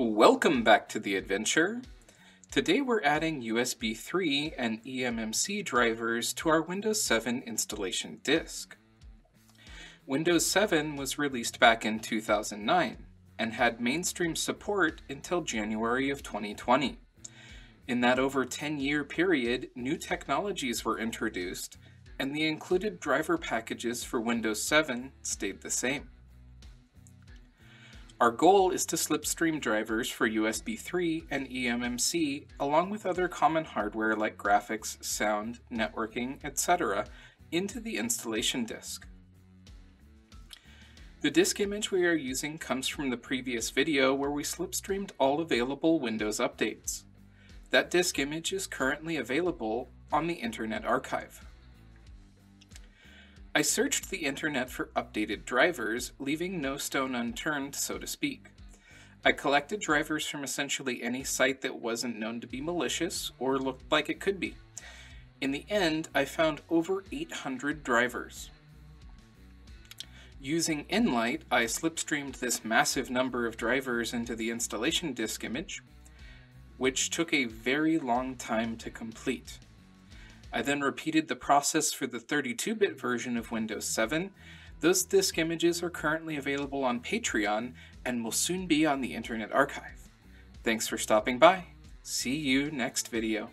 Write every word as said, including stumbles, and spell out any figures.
Welcome back to the adventure. Today we're adding U S B three and E M M C drivers to our Windows seven installation disk. Windows seven was released back in two thousand nine and had mainstream support until January of twenty twenty. In that over ten year period, new technologies were introduced and the included driver packages for Windows seven stayed the same. Our goal is to slipstream drivers for U S B three and E M M C along with other common hardware like graphics, sound, networking, et cetera into the installation disk. The disk image we are using comes from the previous video where we slipstreamed all available Windows updates. That disk image is currently available on the Internet Archive. I searched the internet for updated drivers, leaving no stone unturned, so to speak. I collected drivers from essentially any site that wasn't known to be malicious or looked like it could be. In the end, I found over eight hundred drivers. Using Inlight, I slipstreamed this massive number of drivers into the installation disk image, which took a very long time to complete. I then repeated the process for the thirty-two bit version of Windows seven. Those disk images are currently available on Patreon and will soon be on the Internet Archive. Thanks for stopping by. See you next video.